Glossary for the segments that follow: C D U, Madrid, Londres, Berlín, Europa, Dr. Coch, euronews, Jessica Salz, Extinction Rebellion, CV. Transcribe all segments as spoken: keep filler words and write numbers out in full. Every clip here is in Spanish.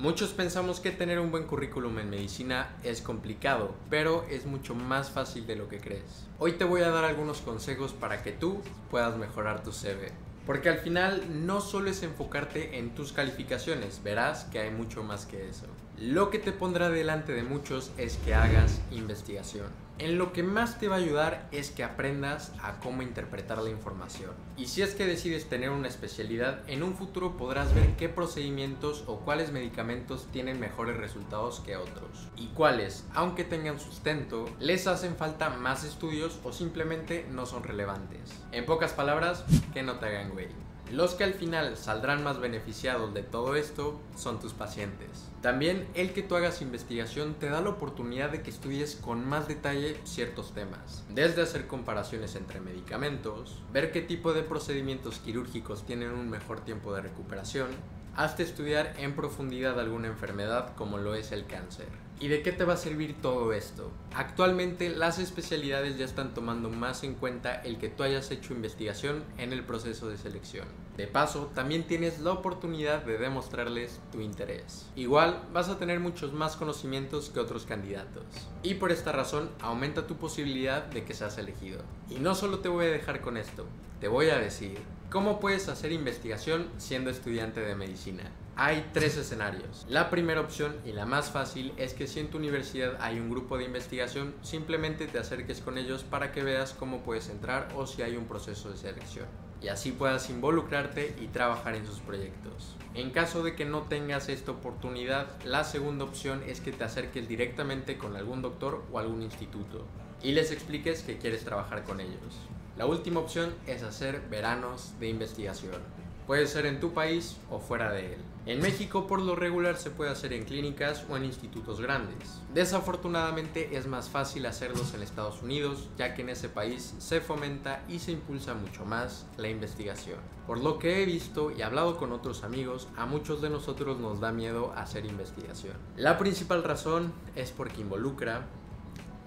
Muchos pensamos que tener un buen currículum en medicina es complicado, pero es mucho más fácil de lo que crees. Hoy te voy a dar algunos consejos para que tú puedas mejorar tu C V. Porque al final no solo es enfocarte en tus calificaciones, verás que hay mucho más que eso. Lo que te pondrá delante de muchos es que hagas investigación. En lo que más te va a ayudar es que aprendas a cómo interpretar la información. Y si es que decides tener una especialidad, en un futuro podrás ver qué procedimientos o cuáles medicamentos tienen mejores resultados que otros. Y cuáles, aunque tengan sustento, les hacen falta más estudios o simplemente no son relevantes. En pocas palabras, que no te hagan güey. Los que al final saldrán más beneficiados de todo esto son tus pacientes. También el que tú hagas investigación te da la oportunidad de que estudies con más detalle ciertos temas. Desde hacer comparaciones entre medicamentos, ver qué tipo de procedimientos quirúrgicos tienen un mejor tiempo de recuperación, hasta estudiar en profundidad alguna enfermedad como lo es el cáncer. ¿Y de qué te va a servir todo esto? Actualmente las especialidades ya están tomando más en cuenta el que tú hayas hecho investigación en el proceso de selección. De paso, también tienes la oportunidad de demostrarles tu interés. Igual, vas a tener muchos más conocimientos que otros candidatos. Y por esta razón, aumenta tu posibilidad de que seas elegido. Y no solo te voy a dejar con esto, te voy a decir cómo puedes hacer investigación siendo estudiante de medicina. Hay tres escenarios. La primera opción y la más fácil es que si en tu universidad hay un grupo de investigación, simplemente te acerques con ellos para que veas cómo puedes entrar o si hay un proceso de selección. Y así puedas involucrarte y trabajar en sus proyectos. En caso de que no tengas esta oportunidad, la segunda opción es que te acerques directamente con algún doctor o algún instituto y les expliques que quieres trabajar con ellos. La última opción es hacer veranos de investigación. Puede ser en tu país o fuera de él. En México por lo regular se puede hacer en clínicas o en institutos grandes. Desafortunadamente es más fácil hacerlos en Estados Unidos, ya que en ese país se fomenta y se impulsa mucho más la investigación. Por lo que he visto y hablado con otros amigos, a muchos de nosotros nos da miedo hacer investigación. La principal razón es porque involucra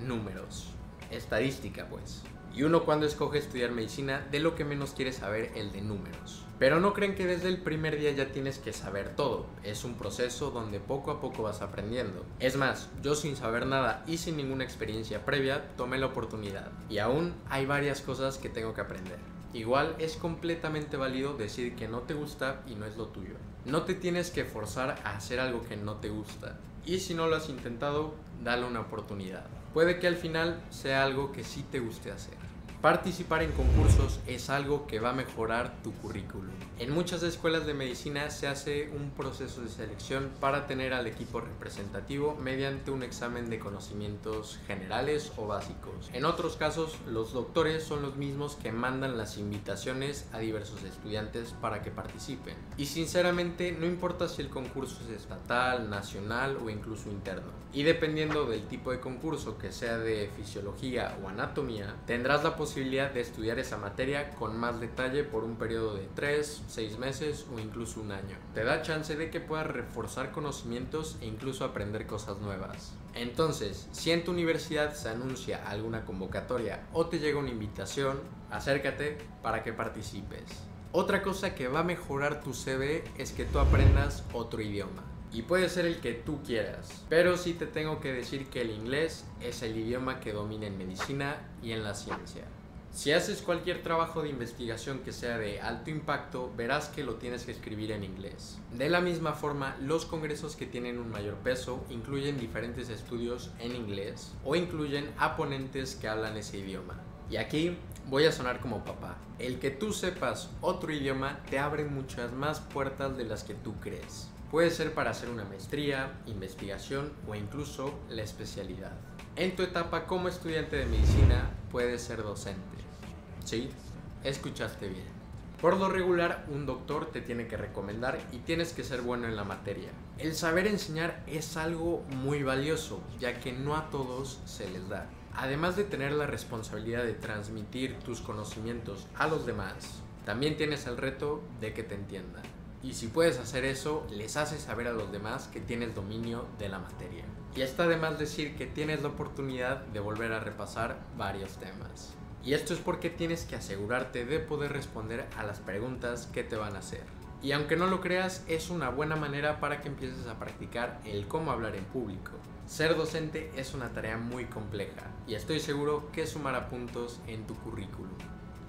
números, estadística pues. Y uno cuando escoge estudiar medicina, de lo que menos quiere saber el de números. Pero no crean que desde el primer día ya tienes que saber todo. Es un proceso donde poco a poco vas aprendiendo. Es más, yo sin saber nada y sin ninguna experiencia previa, tomé la oportunidad. Y aún hay varias cosas que tengo que aprender. Igual es completamente válido decir que no te gusta y no es lo tuyo. No te tienes que forzar a hacer algo que no te gusta. Y si no lo has intentado, dale una oportunidad. Puede que al final sea algo que sí te guste hacer. Participar en concursos es algo que va a mejorar tu currículum. En muchas escuelas de medicina se hace un proceso de selección para tener al equipo representativo mediante un examen de conocimientos generales o básicos. En otros casos, los doctores son los mismos que mandan las invitaciones a diversos estudiantes para que participen. Y sinceramente, no importa si el concurso es estatal, nacional o incluso interno. Y dependiendo del tipo de concurso, que sea de fisiología o anatomía, tendrás la posibilidad de estudiar esa materia con más detalle por un periodo de tres, seis meses o incluso un año. Te da chance de que puedas reforzar conocimientos e incluso aprender cosas nuevas. Entonces, si en tu universidad se anuncia alguna convocatoria o te llega una invitación, acércate para que participes. Otra cosa que va a mejorar tu C V es que tú aprendas otro idioma. Y puede ser el que tú quieras, pero sí te tengo que decir que el inglés es el idioma que domina en medicina y en la ciencia. Si haces cualquier trabajo de investigación que sea de alto impacto, verás que lo tienes que escribir en inglés. De la misma forma, los congresos que tienen un mayor peso incluyen diferentes estudios en inglés o incluyen a ponentes que hablan ese idioma. Y aquí voy a sonar como papá. El que tú sepas otro idioma te abre muchas más puertas de las que tú crees. Puede ser para hacer una maestría, investigación o incluso la especialidad. En tu etapa como estudiante de medicina, puedes ser docente. ¿Sí? Escuchaste bien. Por lo regular, un doctor te tiene que recomendar y tienes que ser bueno en la materia. El saber enseñar es algo muy valioso, ya que no a todos se les da. Además de tener la responsabilidad de transmitir tus conocimientos a los demás, también tienes el reto de que te entiendan. Y si puedes hacer eso, les haces saber a los demás que tienes dominio de la materia. Y está de más decir que tienes la oportunidad de volver a repasar varios temas. Y esto es porque tienes que asegurarte de poder responder a las preguntas que te van a hacer. Y aunque no lo creas, es una buena manera para que empieces a practicar el cómo hablar en público. Ser docente es una tarea muy compleja y estoy seguro que sumará puntos en tu currículum.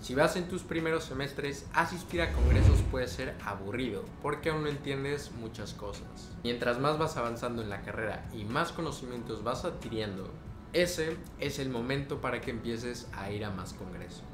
Si vas en tus primeros semestres, asistir a congresos puede ser aburrido porque aún no entiendes muchas cosas. Mientras más vas avanzando en la carrera y más conocimientos vas adquiriendo, ese es el momento para que empieces a ir a más congresos.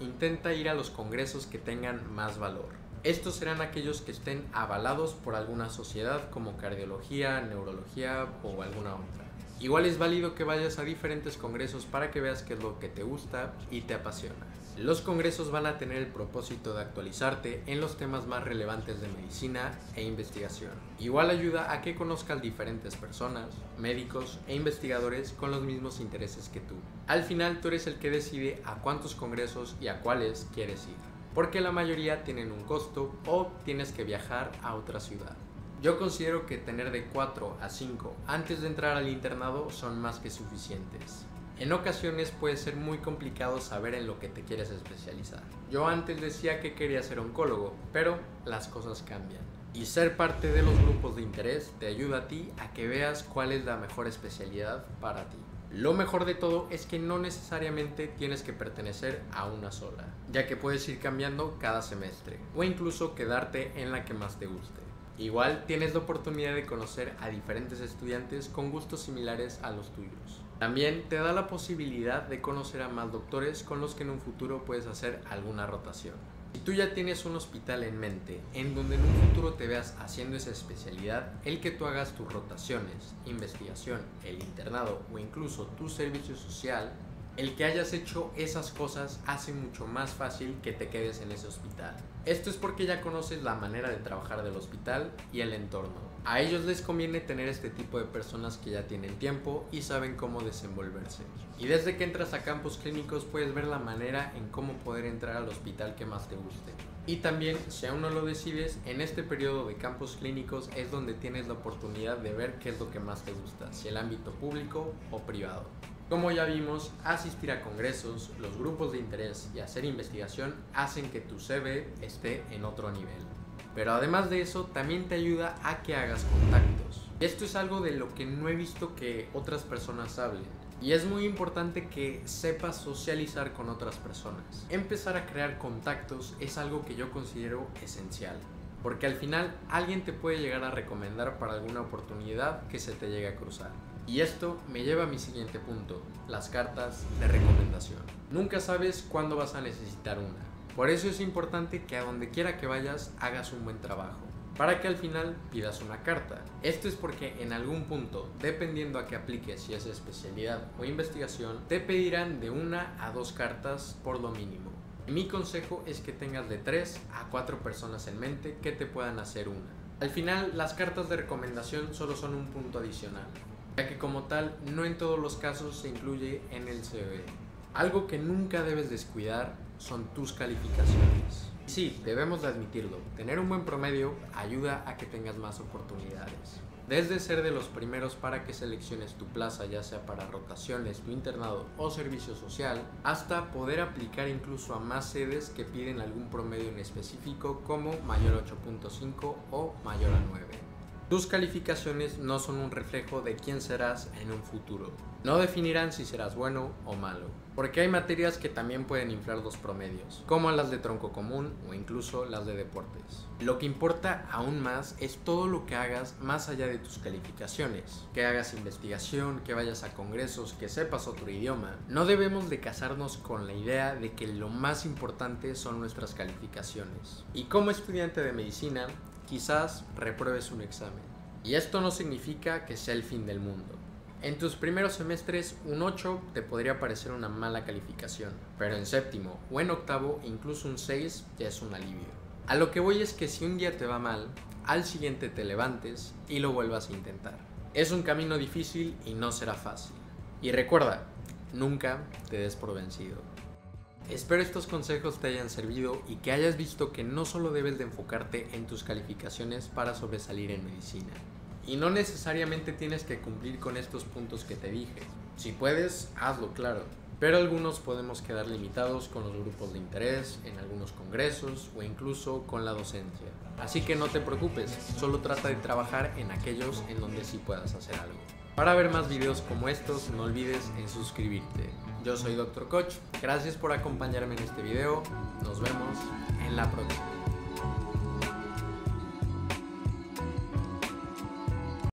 Intenta ir a los congresos que tengan más valor. Estos serán aquellos que estén avalados por alguna sociedad como cardiología, neurología o alguna otra. Igual es válido que vayas a diferentes congresos para que veas qué es lo que te gusta y te apasiona. Los congresos van a tener el propósito de actualizarte en los temas más relevantes de medicina e investigación. Igual ayuda a que conozcas diferentes personas, médicos e investigadores con los mismos intereses que tú. Al final tú eres el que decide a cuántos congresos y a cuáles quieres ir, porque la mayoría tienen un costo o tienes que viajar a otra ciudad. Yo considero que tener de cuatro a cinco antes de entrar al internado son más que suficientes. En ocasiones puede ser muy complicado saber en lo que te quieres especializar. Yo antes decía que quería ser oncólogo, pero las cosas cambian. Y ser parte de los grupos de interés te ayuda a ti a que veas cuál es la mejor especialidad para ti. Lo mejor de todo es que no necesariamente tienes que pertenecer a una sola, ya que puedes ir cambiando cada semestre o incluso quedarte en la que más te guste. Igual tienes la oportunidad de conocer a diferentes estudiantes con gustos similares a los tuyos. También te da la posibilidad de conocer a más doctores con los que en un futuro puedes hacer alguna rotación. Si tú ya tienes un hospital en mente en donde en un futuro te veas haciendo esa especialidad, el que tú hagas tus rotaciones, investigación, el internado o incluso tu servicio social, el que hayas hecho esas cosas hace mucho más fácil que te quedes en ese hospital. Esto es porque ya conoces la manera de trabajar del hospital y el entorno. A ellos les conviene tener este tipo de personas que ya tienen tiempo y saben cómo desenvolverse. Y desde que entras a campos clínicos puedes ver la manera en cómo poder entrar al hospital que más te guste. Y también, si aún no lo decides, en este periodo de campos clínicos es donde tienes la oportunidad de ver qué es lo que más te gusta, si el ámbito público o privado. Como ya vimos, asistir a congresos, los grupos de interés y hacer investigación hacen que tu C V esté en otro nivel. Pero además de eso, también te ayuda a que hagas contactos. Esto es algo de lo que no he visto que otras personas hablen. Y es muy importante que sepas socializar con otras personas. Empezar a crear contactos es algo que yo considero esencial, porque al final alguien te puede llegar a recomendar para alguna oportunidad que se te llegue a cruzar. Y esto me lleva a mi siguiente punto, las cartas de recomendación. Nunca sabes cuándo vas a necesitar una. Por eso es importante que a donde quiera que vayas hagas un buen trabajo, para que al final pidas una carta. Esto es porque en algún punto, dependiendo a qué apliques, si es especialidad o investigación, te pedirán de una a dos cartas por lo mínimo. Mi consejo es que tengas de tres a cuatro personas en mente que te puedan hacer una. Al final, las cartas de recomendación solo son un punto adicional, ya que como tal no en todos los casos se incluye en el C V. Algo que nunca debes descuidar son tus calificaciones. Sí, debemos de admitirlo, tener un buen promedio ayuda a que tengas más oportunidades. Desde ser de los primeros para que selecciones tu plaza, ya sea para rotaciones, tu internado o servicio social, hasta poder aplicar incluso a más sedes que piden algún promedio en específico como mayor a ocho punto cinco o mayor a nueve. Tus calificaciones no son un reflejo de quién serás en un futuro. No definirán si serás bueno o malo, porque hay materias que también pueden inflar los promedios, como las de tronco común o incluso las de deportes. Lo que importa aún más es todo lo que hagas más allá de tus calificaciones, que hagas investigación, que vayas a congresos, que sepas otro idioma. No debemos de casarnos con la idea de que lo más importante son nuestras calificaciones. Y como estudiante de medicina, quizás repruebes un examen. Y esto no significa que sea el fin del mundo. En tus primeros semestres, un ocho te podría parecer una mala calificación, pero en séptimo o en octavo, incluso un seis ya es un alivio. A lo que voy es que si un día te va mal, al siguiente te levantes y lo vuelvas a intentar. Es un camino difícil y no será fácil. Y recuerda, nunca te des por vencido. Espero estos consejos te hayan servido y que hayas visto que no solo debes de enfocarte en tus calificaciones para sobresalir en medicina. Y no necesariamente tienes que cumplir con estos puntos que te dije. Si puedes, hazlo, claro. pero algunos podemos quedar limitados con los grupos de interés, en algunos congresos o incluso con la docencia. Así que no te preocupes, solo trata de trabajar en aquellos en donde sí puedas hacer algo. Para ver más videos como estos, no olvides en suscribirte. Yo soy doctor Coch, gracias por acompañarme en este video, nos vemos en la próxima.